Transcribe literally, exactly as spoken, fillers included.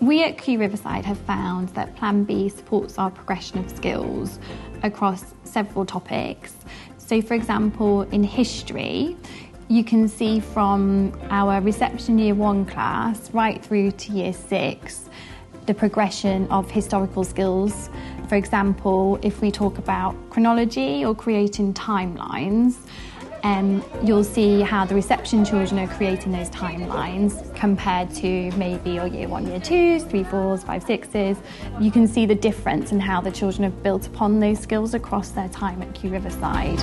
We at Kew Riverside have found that PlanBee supports our progression of skills across several topics. So for example, in history, you can see from our reception year one class right through to year six, the progression of historical skills. For example, if we talk about chronology or creating timelines, Um, you'll see how the reception children are creating those timelines compared to maybe your year one, year twos, three fours, five sixes. You can see the difference in how the children have built upon those skills across their time at Kew Riverside.